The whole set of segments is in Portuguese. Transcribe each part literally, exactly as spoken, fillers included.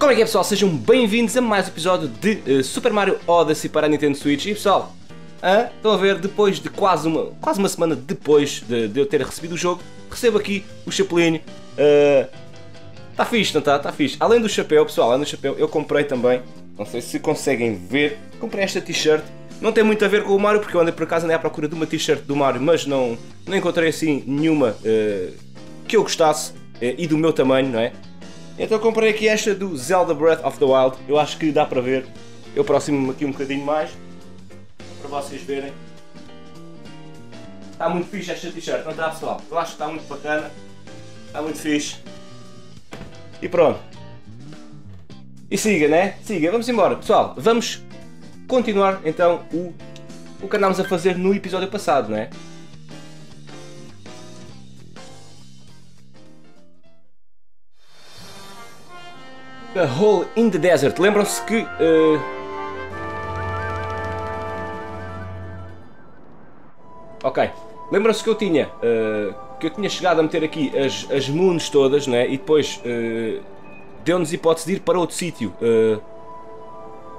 Como é que é, pessoal? Sejam bem-vindos a mais um episódio de uh, Super Mario Odyssey para a Nintendo Switch. E, pessoal, ah, estão a ver, depois de quase uma, quase uma semana depois de, de eu ter recebido o jogo, recebo aqui o chapelinho. Está uh, fixe, não está? Está fixe. Além do chapéu, pessoal, além do chapéu, eu comprei também, não sei se conseguem ver, comprei esta t-shirt. Não tem muito a ver com o Mario, porque eu andei por acaso andei à procura de uma t-shirt do Mario, mas não, não encontrei assim nenhuma uh, que eu gostasse uh, e do meu tamanho, não é? Então comprei aqui esta do Zelda Breath of the Wild. Eu acho que dá para ver. Eu aproximo-me aqui um bocadinho mais para vocês verem. Está muito fixe esta t-shirt, não está, pessoal? Eu acho que está muito bacana. Está muito fixe. E pronto. E siga, né? Siga. Vamos embora, pessoal. Vamos continuar então o, o que andámos a fazer no episódio passado, né? A Hole in the Desert. Lembram-se que... Uh... Ok. Lembram-se que eu tinha... Uh... Que eu tinha chegado a meter aqui as, as moons todas, né? E depois... Uh... Deu-nos hipótese de ir para outro sítio. Uh...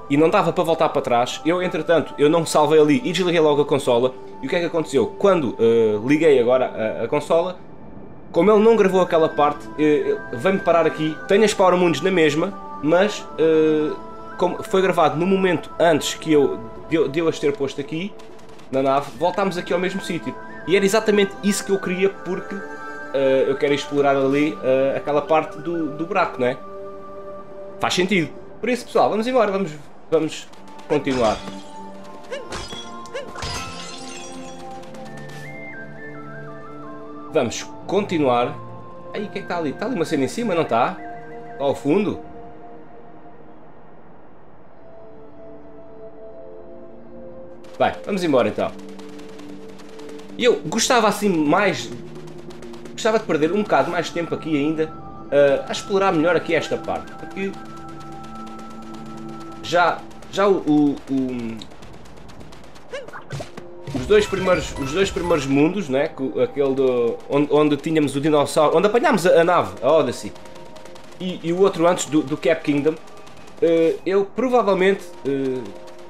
E não dava para voltar para trás. Eu, entretanto, eu não salvei ali e desliguei logo a consola. E o que é que aconteceu? Quando uh... liguei agora a, a consola... Como ele não gravou aquela parte, vem-me parar aqui. Tenho as Power Moons na mesma, mas uh, como foi gravado no momento antes que eu de, de eu as ter posto aqui na nave, voltámos aqui ao mesmo sítio. E era exatamente isso que eu queria, porque uh, eu quero explorar ali uh, aquela parte do, do buraco, não é? Faz sentido. Por isso, pessoal, vamos embora, vamos, vamos continuar. Vamos continuar. Aí, o que é que está ali? Está ali uma cena em cima, não está? Está ao fundo? Bem, vamos embora então. Eu gostava assim mais... Gostava de perder um bocado mais tempo aqui ainda uh, a explorar melhor aqui esta parte. Porque... Já... Já o... o, o... Os dois primeiros, os dois primeiros mundos, né? Aquele do, onde, onde tínhamos o dinossauro, onde apanhámos a, a nave, a Odyssey, e, e o outro antes do, do Cap Kingdom, uh, eu provavelmente, uh,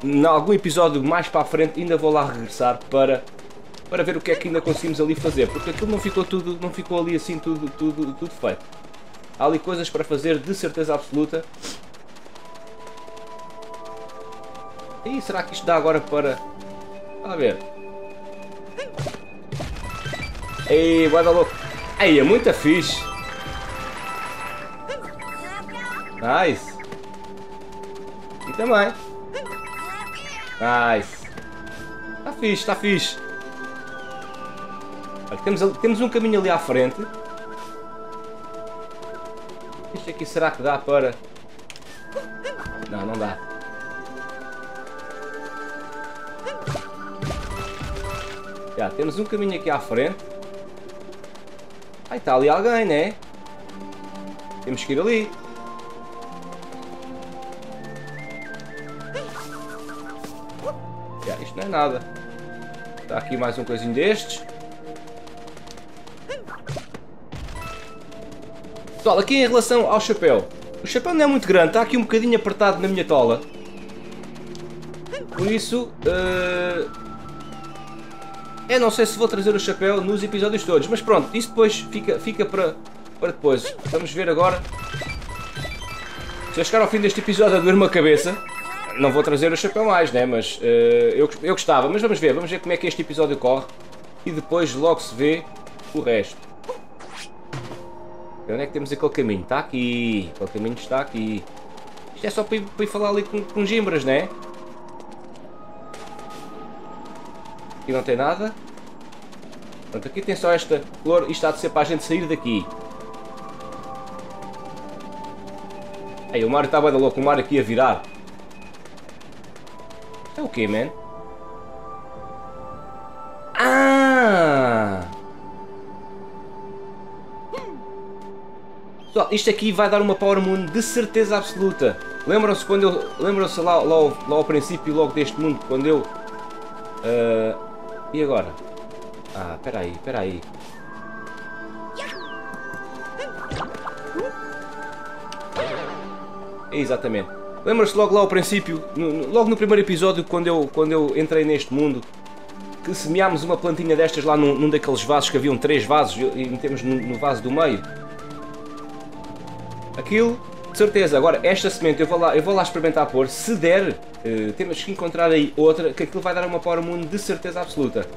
em algum episódio mais para a frente, ainda vou lá regressar para, para ver o que é que ainda conseguimos ali fazer, porque aquilo não ficou, tudo, não ficou ali assim tudo, tudo, tudo feito. Há ali coisas para fazer de certeza absoluta. E será que isto dá agora para... A ver. Ei, guarda louco. Ei, é muita fixe. Nice. E também. Nice. Está fixe, está fixe. Olha, temos, ali, temos um caminho ali à frente. Isto aqui será que dá para... Não, não dá. Já, temos um caminho aqui à frente. Ai, está ali alguém, né? Temos que ir ali. Já, isto não é nada. Está aqui mais um coisinho destes. Pessoal, aqui em relação ao chapéu. O chapéu não é muito grande, está aqui um bocadinho apertado na minha tola. Por isso... Uh... Eu não sei se vou trazer o chapéu nos episódios todos, mas pronto, isso depois fica, fica para, para depois. Vamos ver agora. Se eu chegar ao fim deste episódio a doer-me a cabeça, não vou trazer o chapéu mais, né? Mas uh, eu, eu gostava. Mas vamos ver, vamos ver como é que este episódio corre e depois logo se vê o resto. E onde é que temos aquele caminho? Está aqui. Aquele caminho está aqui. Isto é só para ir, para ir falar ali com, com gimbras, né? Aqui não tem nada. Pronto, aqui tem só esta flor. Isto há de ser para a gente sair daqui. Ei, o Mario está bem louco. O Mario aqui a virar. Isto é o quê, man? Ah! Pessoal, isto aqui vai dar uma Power Moon de certeza absoluta. Lembram-se quando eu... Lembram-se lá, lá, lá ao princípio, logo deste mundo, quando eu... Uh, e agora? Ah, espera aí, espera aí. É exatamente. Lembra-se logo lá ao princípio, no, logo no primeiro episódio, quando eu, quando eu entrei neste mundo, que semeámos uma plantinha destas lá num, num daqueles vasos que haviam três vasos e metemos no, no vaso do meio? Aquilo, de certeza. Agora, esta semente eu vou lá, eu vou lá experimentar pôr. Se der, eh, temos que encontrar aí outra, que aquilo vai dar uma Power Moon de certeza absoluta.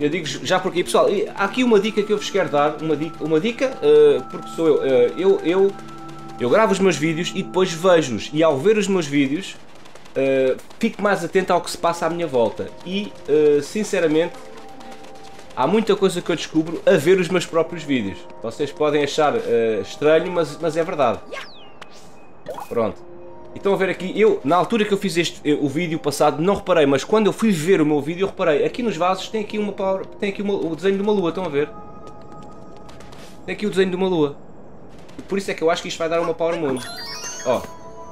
Eu digo já por aqui, pessoal, há aqui uma dica que eu vos quero dar, uma dica, uma dica uh, porque sou eu, uh, eu, eu, eu gravo os meus vídeos e depois vejo-os, e ao ver os meus vídeos, uh, fico mais atento ao que se passa à minha volta, e uh, sinceramente, há muita coisa que eu descubro a ver os meus próprios vídeos. Vocês podem achar uh, estranho, mas, mas é verdade. Pronto. Então a ver aqui, eu, na altura que eu fiz este, eu, o vídeo passado, não reparei, mas quando eu fui ver o meu vídeo, eu reparei, aqui nos vasos tem aqui, uma, tem aqui uma, o desenho de uma lua, estão a ver? Tem aqui o desenho de uma lua. Por isso é que eu acho que isto vai dar uma Power Moon. Ó,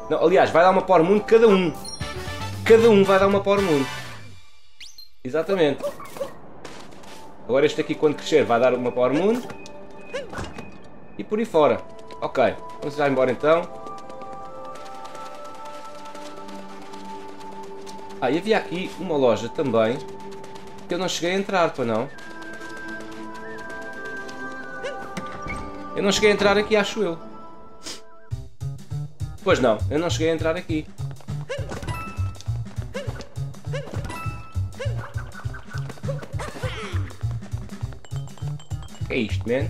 não, aliás, vai dar uma Power Moon cada um. Cada um vai dar uma Power Moon. Exatamente. Agora este aqui, quando crescer, vai dar uma Power Moon. E por aí fora. Ok, vamos já embora então. Ah, e havia aqui uma loja também, que eu não cheguei a entrar, para não. Eu não cheguei a entrar aqui, acho eu. Pois não, eu não cheguei a entrar aqui. Que é isto, man?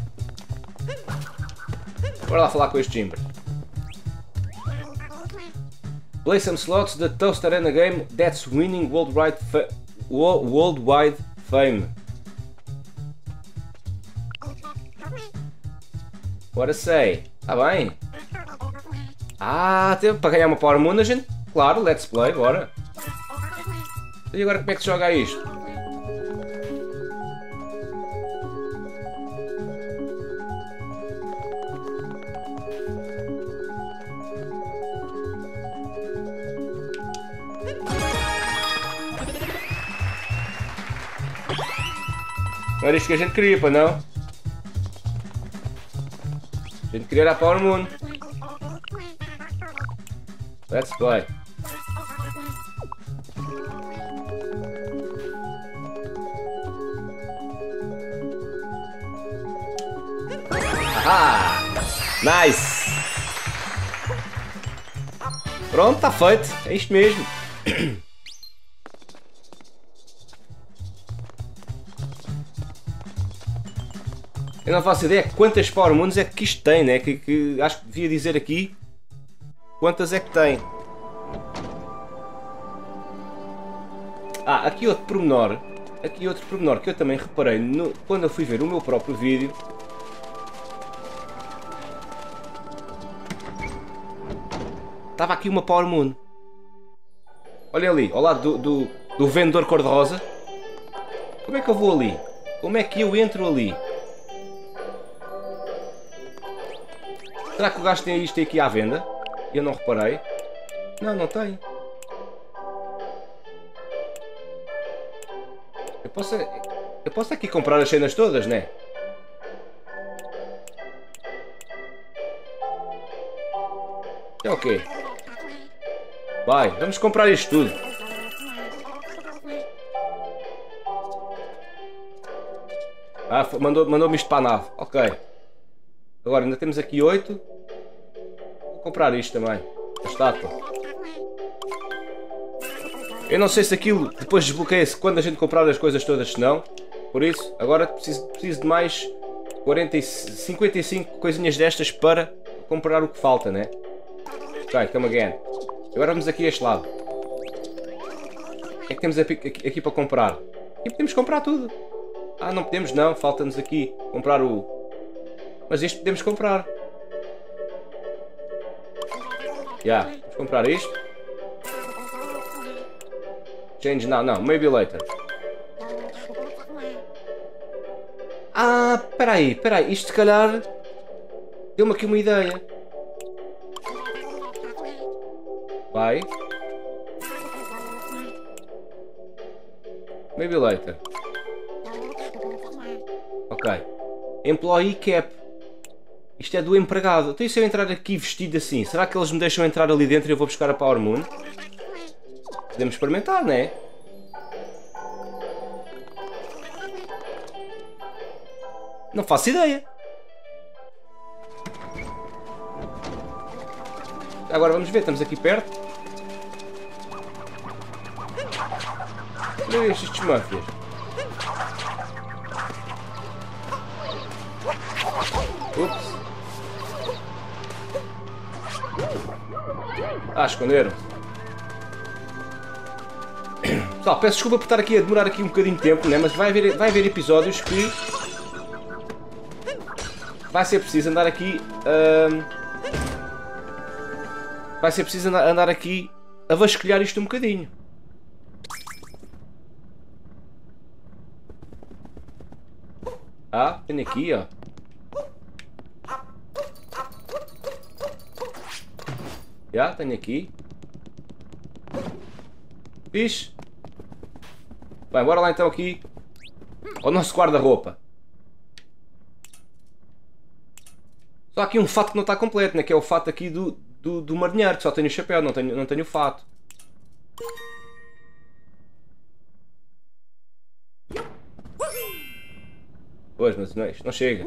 Bora lá falar com este Jimber. Play some slots da Toast Arena game that's winning worldwide, fa worldwide fame. Bora sei. Está bem? Ah, teve para ganhar uma Power Moon a gente? Claro, let's play, bora. E agora como é que se joga isto? Não era isto que a gente queria, pá, não? A gente queria a Power Moon. Let's play. Ah! Nice! Pronto, está feito. É isto mesmo. Eu não faço ideia quantas Power Moons é que isto tem, né? Que, que acho que devia dizer aqui quantas é que tem. Ah, aqui outro pormenor. Aqui outro pormenor que eu também reparei no, quando eu fui ver o meu próprio vídeo. Estava aqui uma Power Moon. Olha ali, ao lado do, do, do vendedor cor-de-rosa. Como é que eu vou ali? Como é que eu entro ali? Será que o gajo tem isto aqui à venda? Eu não reparei. Não, não tem. Eu posso, eu posso aqui comprar as cenas todas, né? É o quê? Vai, vamos comprar isto tudo. Ah, mandou, mandou-me isto para a nave. Ok. Agora ainda temos aqui oito. Vou comprar isto também. A estátua. Eu não sei se aquilo depois desbloqueia-se quando a gente comprar as coisas todas, se não. Por isso, agora preciso, preciso de mais quarenta, cinquenta e cinco coisinhas destas para comprar o que falta, né? Ok, come again. Agora vamos aqui a este lado. O que é que temos aqui, aqui, aqui para comprar? Aqui podemos comprar tudo. Ah, não podemos não. Falta-nos aqui comprar o... Mas isto podemos comprar. Já, yeah, vamos comprar isto. Change now, não, maybe later. Ah, espera aí, espera aí, isto se calhar deu-me aqui uma ideia. Vai. Maybe later. Ok. Employee cap. Isto é do empregado. Então, e se eu entrar aqui vestido assim? Será que eles me deixam entrar ali dentro e eu vou buscar a Power Moon? Podemos experimentar, não é? Não faço ideia. Agora vamos ver, estamos aqui perto. Olha estes máfias. Ups. Ah, esconderam-se. Pessoal, peço desculpa por estar aqui a demorar aqui um bocadinho de tempo, né? Mas vai haver, vai haver episódios que vai ser preciso andar aqui hum... vai ser preciso andar aqui a vasculhar isto um bocadinho. Ah, tem aqui, ó. Já, tenho aqui. Fixe. Bem, bora lá então aqui ao nosso guarda-roupa. Só aqui um fato que não está completo, né? Que é o fato aqui do, do, do marinheiro, que só tenho o chapéu, não tenho, não tenho o fato. Pois, mas não, isto não chega.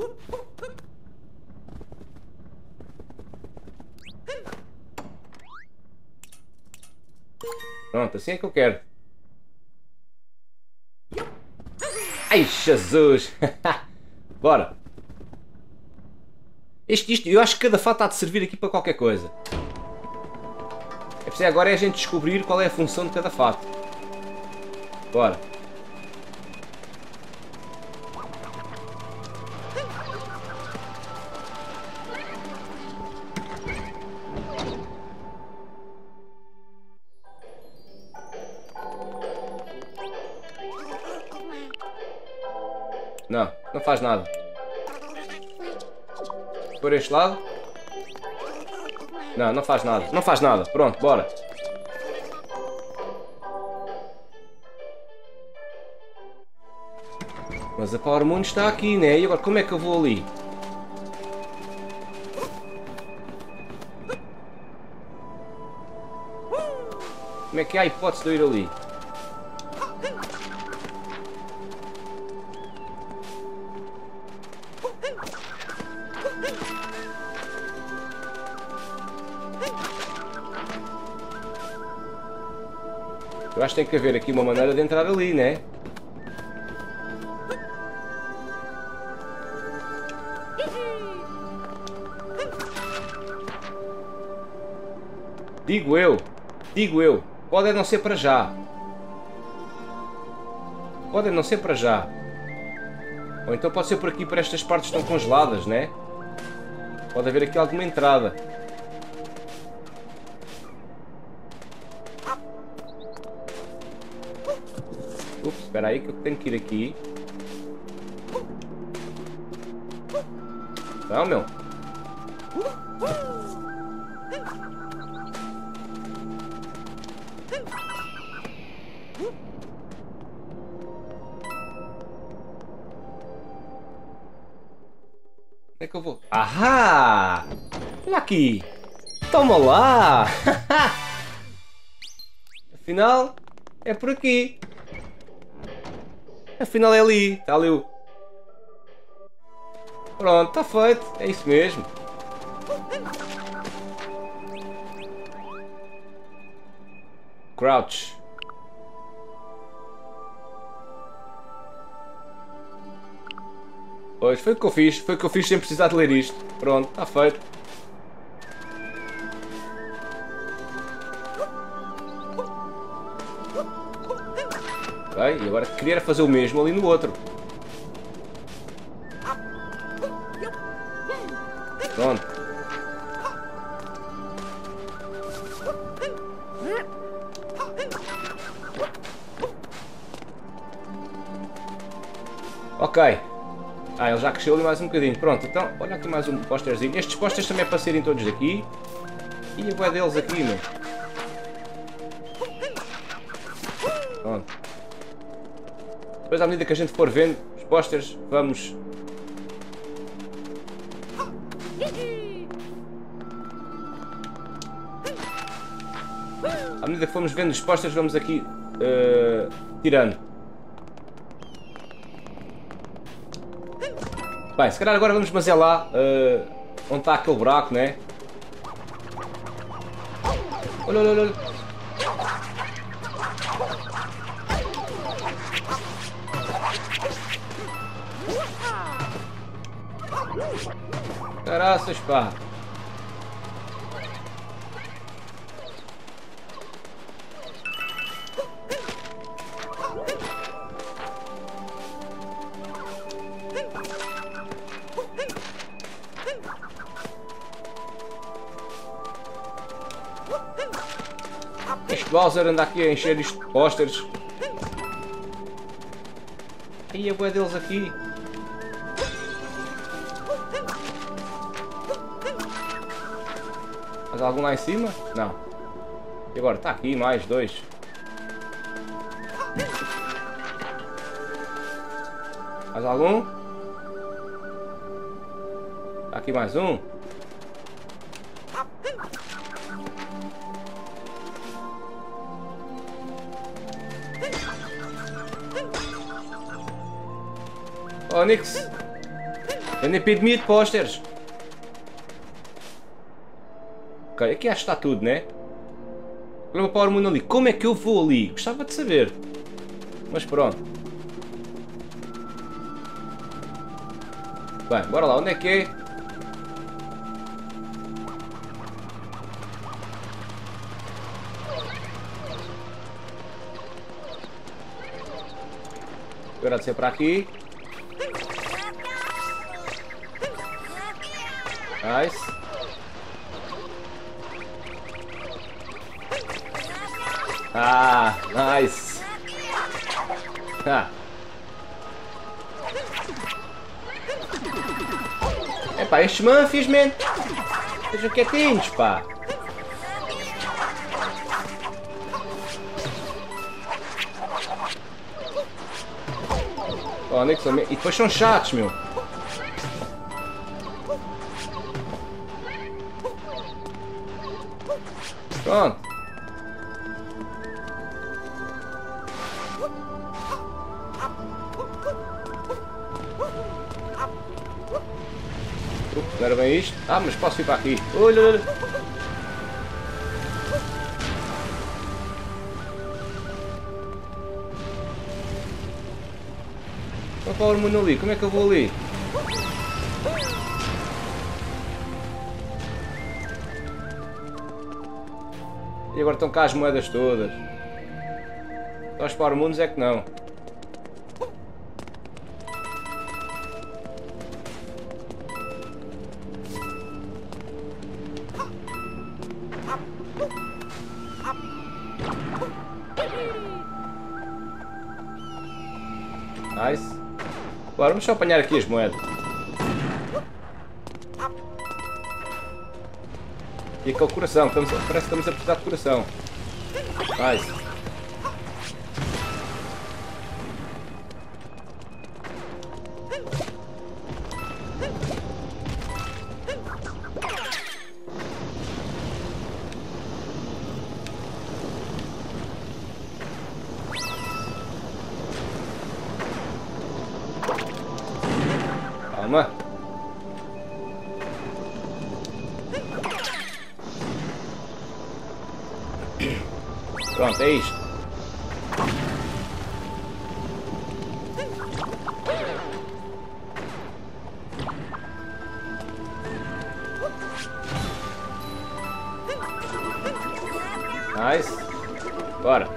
Pronto, assim é que eu quero. Ai, Jesus! Bora! Isto, isto, eu acho que cada fato há de servir aqui para qualquer coisa. É preciso agora é a gente descobrir qual é a função de cada fato. Bora! Não, não faz nada. Por este lado? Não, não faz nada. Não faz nada. Pronto, bora. Mas a Power Moon está aqui, né? E agora como é que eu vou ali? Como é que há a hipótese de eu ir ali? Eu acho que tem que haver aqui uma maneira de entrar ali, né? Digo eu, digo eu, pode não ser para já. Pode não ser para já. Ou então pode ser por aqui, por estas partes estão congeladas, né? Pode haver aqui alguma entrada. Espera aí que eu tenho que ir aqui. Não, meu. Onde é que eu vou? Ahá! Olha aqui! Toma lá! Afinal, é por aqui. Afinal é ali, está ali o... Pronto, está feito, é isso mesmo. Crouch. Pois, foi o que eu fiz, foi o que eu fiz sem precisar de ler isto. Pronto, está feito. E agora queria fazer o mesmo ali no outro. Pronto. Ok. Ah, ele já cresceu ali mais um bocadinho. Pronto, então olha aqui mais um posterzinho. Estes posters também é para serem todos daqui. E a boa deles aqui, meu. Pronto. Depois, à medida que a gente for vendo os posters, vamos À medida que fomos vendo respostas, vamos aqui uh, tirando. Bem, se calhar agora vamos fazer lá uh, onde está aquele buraco, né? Olha, olha, olha. Caraças, pá. Este Bowser anda aqui a encher isto de posters. E a boia deles aqui. Mas algum lá em cima? Não. E agora está aqui mais dois. Mais algum? Está aqui mais um. Oh, Nix! É uma epidemia de posters! Ok, aqui acho que está tudo, né? Olha o Power Moon ali. Como é que eu vou ali? Gostava de saber. Mas pronto. Bem, bora lá. Onde é que é? Agora de ser para aqui. Nice. Ah, nice. Ah. É pá, estes manfies, man. Sejam quietinhos, pá. Oh, Nixon, e depois são chatos, meu. Pronto. Não era bem isto? Ah, mas posso ir para aqui. Olha, olha. Olha o Power Moon ali. Como é que eu vou ali? E agora estão cá as moedas todas. Só os Power Moons é que não. Nice. Agora vamos só apanhar aqui as moedas. E aquele coração, estamos a, parece que estamos a precisar de coração. Nice. Calma. Pronto, é isto. Nice. Bora.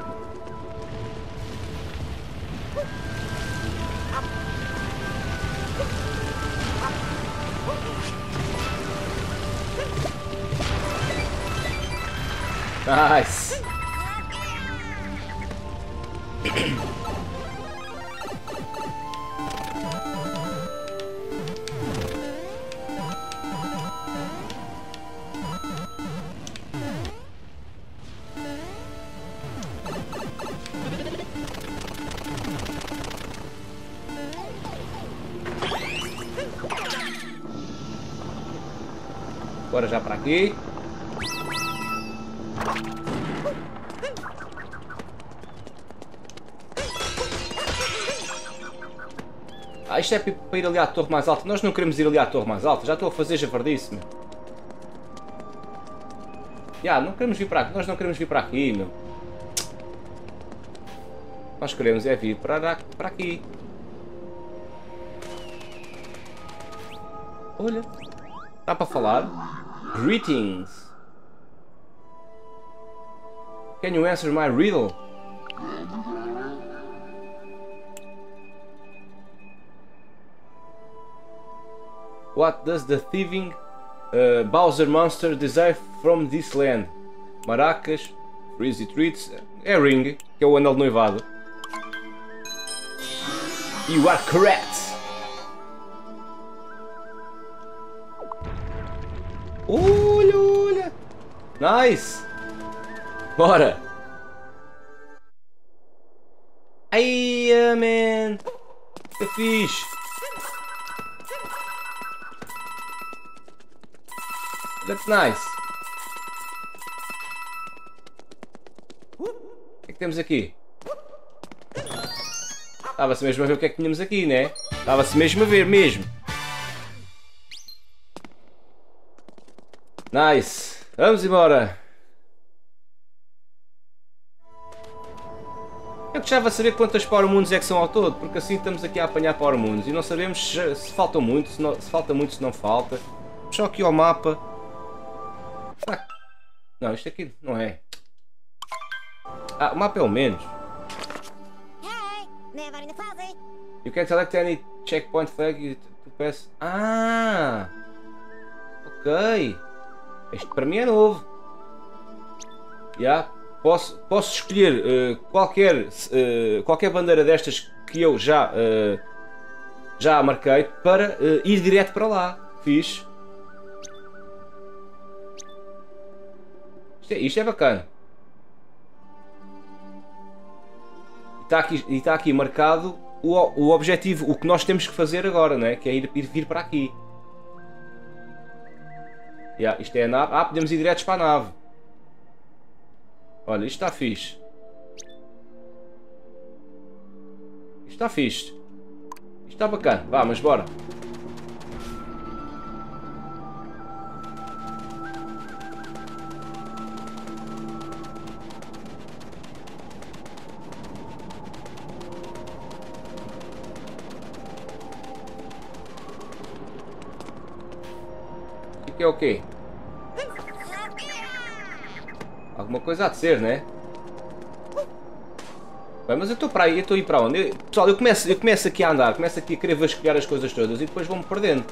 Nice. Agora já pra aqui. Ah, isto é para ir ali à torre mais alta. Nós não queremos ir ali à torre mais alta. Já estou a fazer javardice, meu. Já, não queremos vir para aqui. Nós não queremos vir para aqui, meu. Nós queremos é vir para, para aqui. Olha. Dá para falar? Greetings. Can you answer my riddle? What does the thieving uh, Bowser monster desire from this land? Maracas, Freezy Treats, é Ring, que é o anel de noivado. You are correct! Olha, olha! Nice! Bora! Aí, man! Que fixe! That's nice. O que é que temos aqui? Estava-se mesmo a ver o que é que tínhamos aqui, né? Estava-se mesmo a ver, mesmo. Nice. Vamos embora. Eu gostava de saber quantas Power Moons é que são ao todo, porque assim estamos aqui a apanhar Power Moons e não sabemos se, se faltam muito, se, não, se falta muito, se não falta. Só aqui ao mapa. Ah, não, isto aqui não é. Ah, o mapa é o menos. You can select any checkpoint flag to pass. Ah! Ok! Isto para mim é novo. Yeah. Posso, posso escolher uh, qualquer, uh, qualquer bandeira destas que eu já, uh, já marquei para uh, ir direto para lá. Fixe. Isto é bacana. Está aqui, está aqui marcado o, o objetivo, o que nós temos que fazer agora, né? Que é ir, ir vir para aqui. Yeah, isto é a nave. Ah, podemos ir diretos para a nave. Olha, isto está fixe. Isto está fixe. Isto está bacana. Vá, mas bora. Que é o quê? Alguma coisa há de ser, né? Bem, mas eu estou para aí, eu estou a ir para onde? Eu, pessoal, eu começo, eu começo aqui a andar, começo aqui a querer vasculhar as coisas todas e depois vou-me perdendo.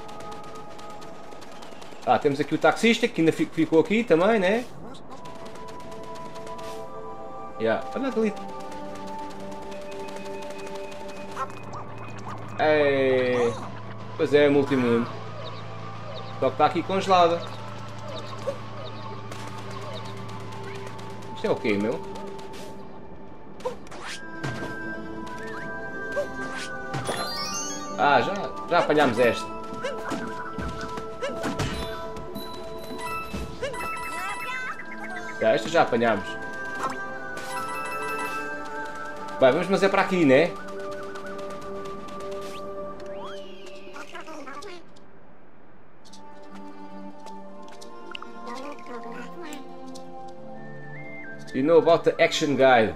Ah, temos aqui o taxista que ainda ficou aqui também, né? Yeah. Olha ali. Ei. Pois é, multimundo. Só que está aqui congelada. Isto é o quê, meu? Ah, já, já apanhámos esta. Já, esta já apanhámos. Bem, vamos mas é para aqui, né? You know about the action guide?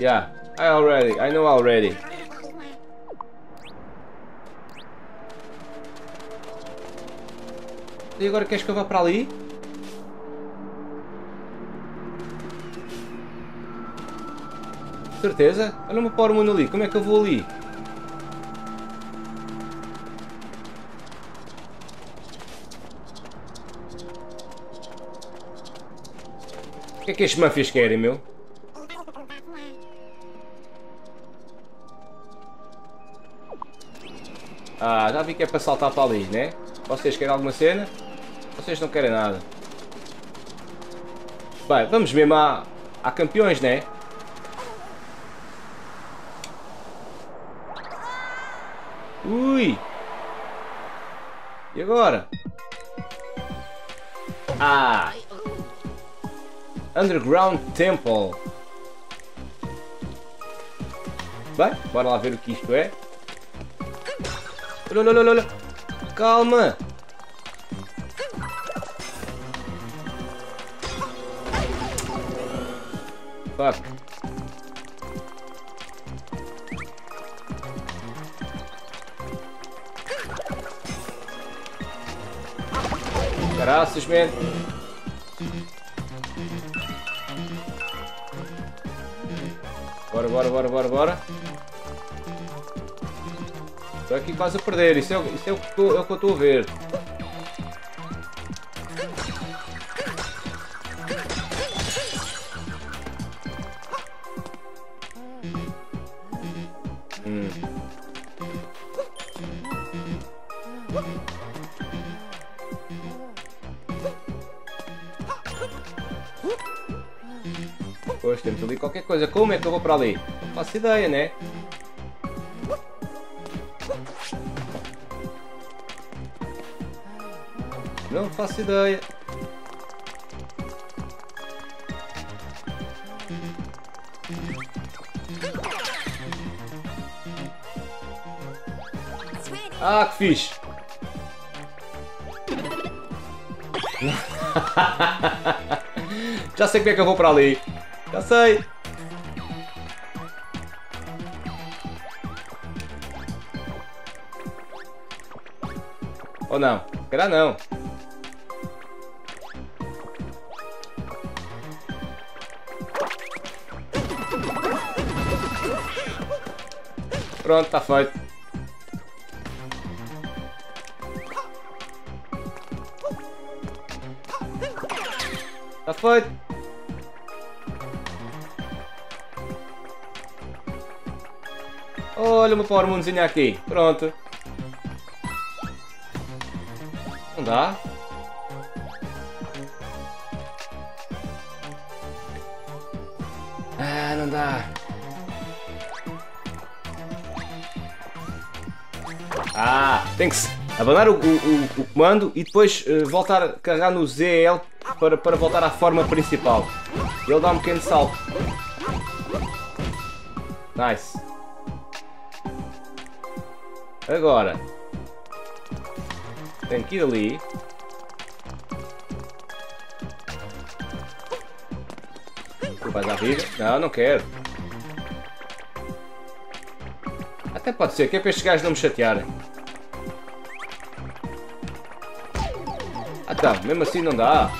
Yeah, I already, I know already. E agora queres que eu vá para ali? Certeza? Olha uma Power Moon ali, como é que eu vou ali? O que é que estes máfias querem, meu? Ah, já vi que é para saltar para ali, né? Vocês querem alguma cena? Vocês não querem nada. Bem, vamos mesmo à, à campeões, né? Ui! E agora? Haha! Underground Temple. Bem, bora lá ver o que isto é. Olha, olha, olha. Calma! Fuck. Caraças, man. Bora, bora, bora, bora, bora. Estou aqui quase a perder. Isso é, isso é o que eu estou a ver. Hum. Pois, temos ali qualquer coisa. Como é que eu vou para ali? Não faço ideia, né? Não faço ideia. Ah, que fixe! Já sei como é que eu vou para ali. Já sei. Ou não? Será não? Pronto, está feito. Está feito. Olha uma Power Moonzinha aqui. Pronto. Não dá? Ah, não dá. Ah, tem que abanar o, o, o comando e depois uh, voltar a carregar no Z L para, para voltar à forma principal. Ele dá um pequeno salto. Nice. Agora tenho que ir ali. Tu vais à vida? Não, não quero. Até pode ser, que é para estes gajos não me chatearem. Ah, tá, mesmo assim não dá.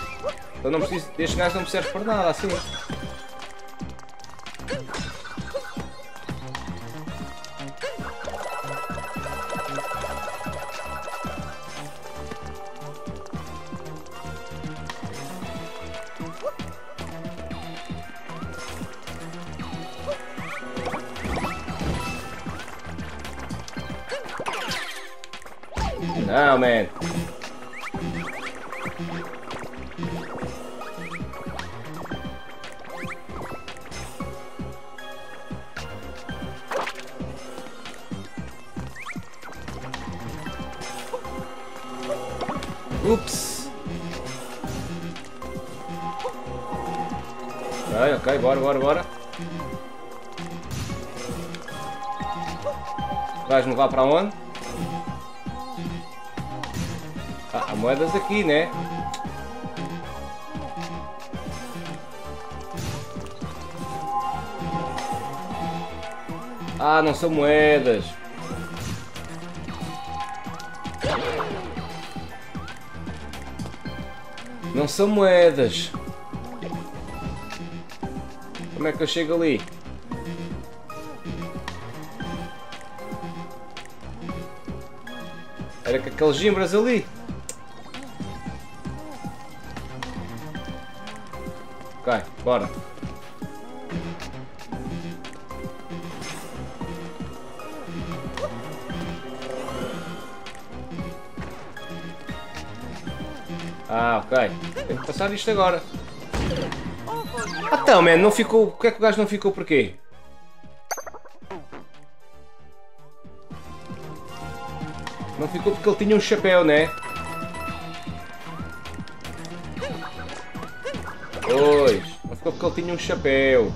Então não preciso, este gajo não me serve para nada, assim. Não, man. Ups. Ai, ok, bora, bora, bora. Vais-me levar para onde? Ah, há moedas aqui, né? Ah, não são moedas. Não são moedas. Como é que eu chego ali? Era com aqueles gimbras ali. Ok, bora. Ah, ok. Tem que passar isto agora. Ah, então, man, não ficou. Porquê é que o gajo não ficou por quê? Não ficou porque ele tinha um chapéu, né? dois. Mas ficou porque ele tinha um chapéu.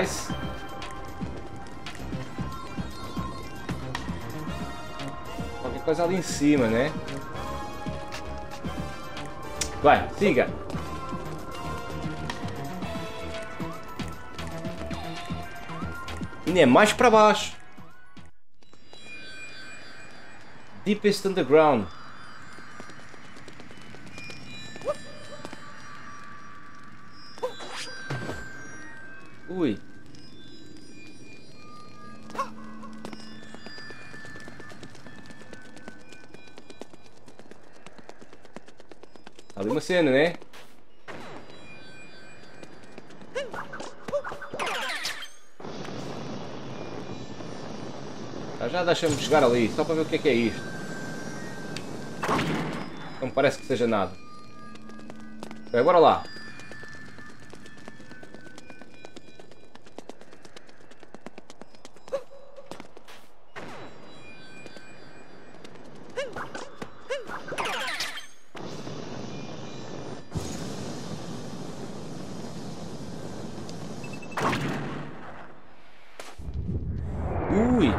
Nice. Qualquer coisa ali em cima, né? Vai, siga. E é mais para baixo. Deepest Underground. Ui. Ali uma cena, né? Já, já deixamos chegar ali, só para ver o que é que é isto. Não parece que seja nada. Bem, bora lá. Ui!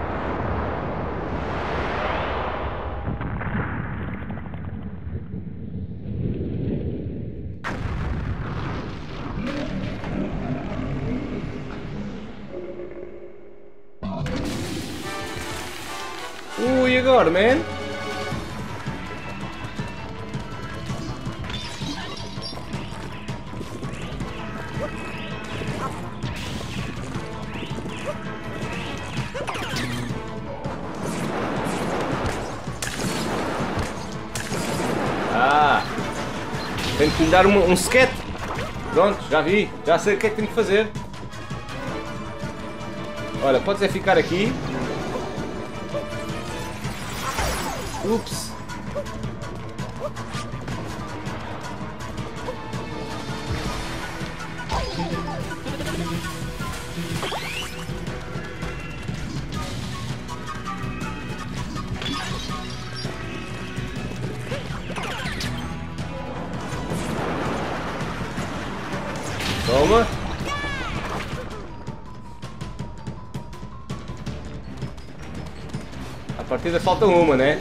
Ui, agora, man! Tenho que lhe dar um, um skate. Pronto, já vi. Já sei o que é que tenho que fazer. Olha, podes é ficar aqui. Ups. Toma! A partida falta uma, né?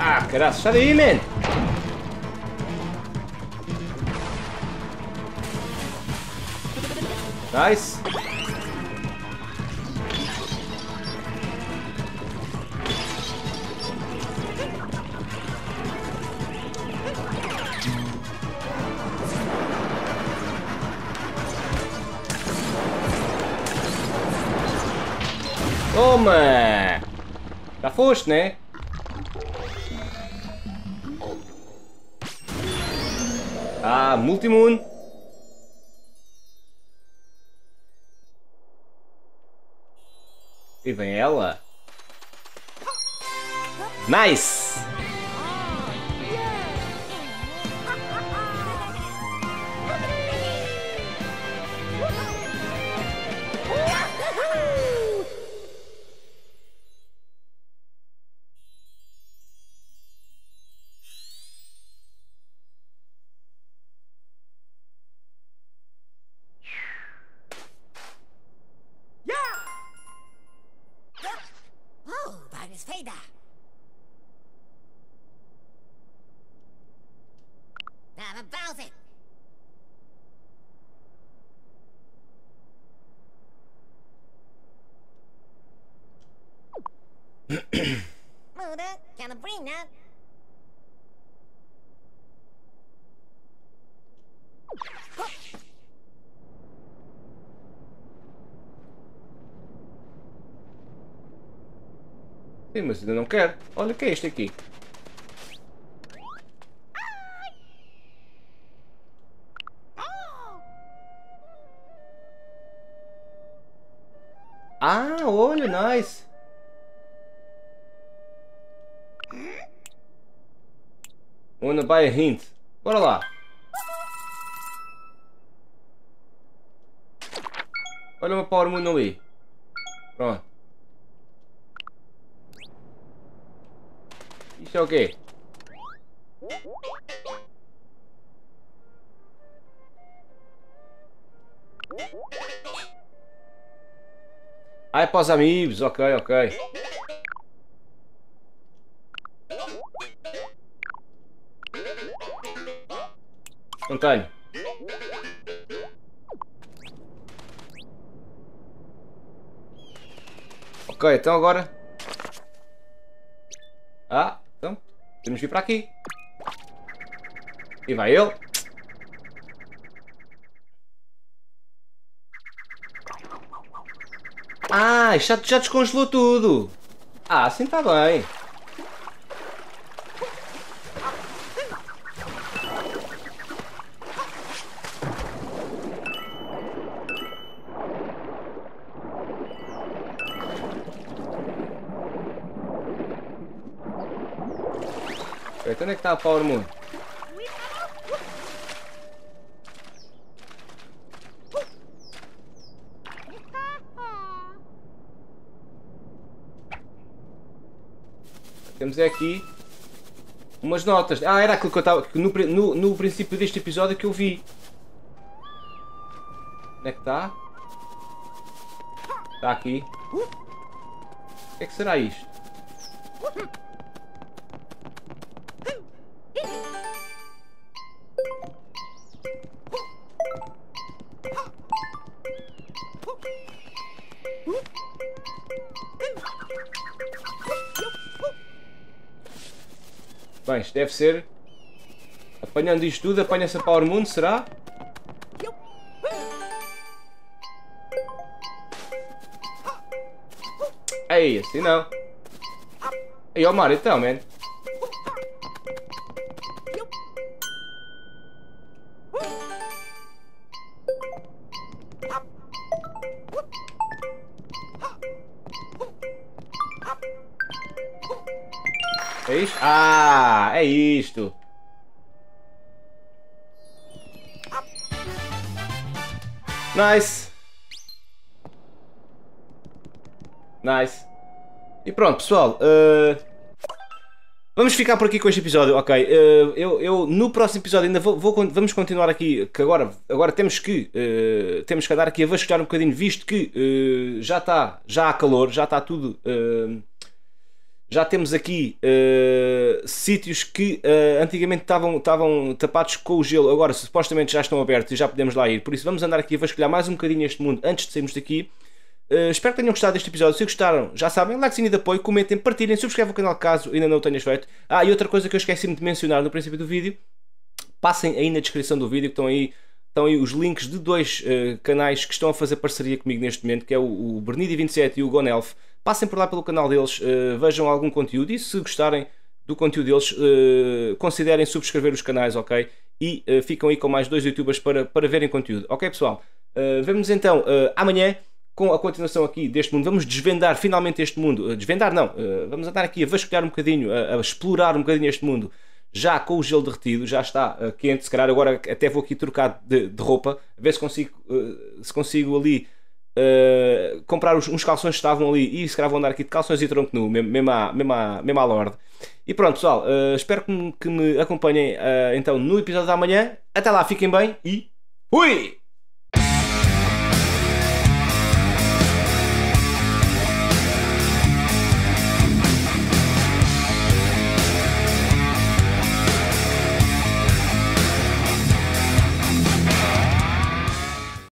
Ah, caralho, sai daí, man! Nice! Toma! Já foste, né? Ah, Multimoon! E vem ela! Nice! I'm Bowser. Muda, Canabrina. Sim, mas ainda não quero. Olha o que é isto aqui. Ah, olha, nice. Wanna buy a hint? Bora lá. Olha uma Power Moon ali. Pronto. Isto é o quê? Ah, é para os amigos, ok, ok. Não tenho. Ok, então agora. Ah, então temos que ir para aqui. E vai ele. Ah, já, já descongelou tudo. Ah, assim está bem. Então onde é que está a Power Moon? Temos aqui umas notas. Ah, era aquilo que eu estava no, no, no princípio deste episódio que eu vi. Onde é que está? Está aqui. O que é que será isto? Bem, isto deve ser. Apanhando isto tudo, apanha-se a Power Moon, será? Ei, assim não. Ei, ó Mario, então, man. É isto? Ah, é isto. Nice. Nice. E pronto, pessoal. Uh, vamos ficar por aqui com este episódio, ok? Uh, eu, eu no próximo episódio ainda vou, vou vamos continuar aqui, que agora agora temos que uh, temos que andar aqui a vasculhar um bocadinho, visto que uh, já está já há calor, já está tudo. Uh, Já temos aqui uh, sítios que uh, antigamente estavam tapados com o gelo, agora supostamente já estão abertos e já podemos lá ir. Por isso vamos andar aqui a vasculhar mais um bocadinho este mundo antes de sairmos daqui. Uh, espero que tenham gostado deste episódio. Se gostaram, já sabem, likezinho de apoio, comentem, partilhem, subscrevam o canal caso ainda não o tenhas feito. Ah, e outra coisa que eu esqueci-me de mencionar no princípio do vídeo, passem aí na descrição do vídeo que estão aí, estão aí os links de dois uh, canais que estão a fazer parceria comigo neste momento, que é o, o Bernidi vinte e sete e o Gonelf. Passem por lá pelo canal deles, uh, vejam algum conteúdo e se gostarem do conteúdo deles, uh, considerem subscrever os canais, ok? E uh, ficam aí com mais dois youtubers para, para verem conteúdo. Ok, pessoal? Uh, vemos então uh, amanhã com a continuação aqui deste mundo. Vamos desvendar finalmente este mundo. Uh, desvendar não, uh, vamos andar aqui a vasculhar um bocadinho, a, a explorar um bocadinho este mundo. Já com o gelo derretido, já está uh, quente. Se calhar agora até vou aqui trocar de, de roupa, a ver se consigo, uh, se consigo ali... Uh, comprar os, uns calções que estavam ali e se calhar vão andar aqui de calções e tronco nu, mesmo à, mesmo à, mesmo à lorde. E pronto, pessoal, uh, espero que me, que me acompanhem uh, então no episódio da manhã. Até lá, fiquem bem e fui!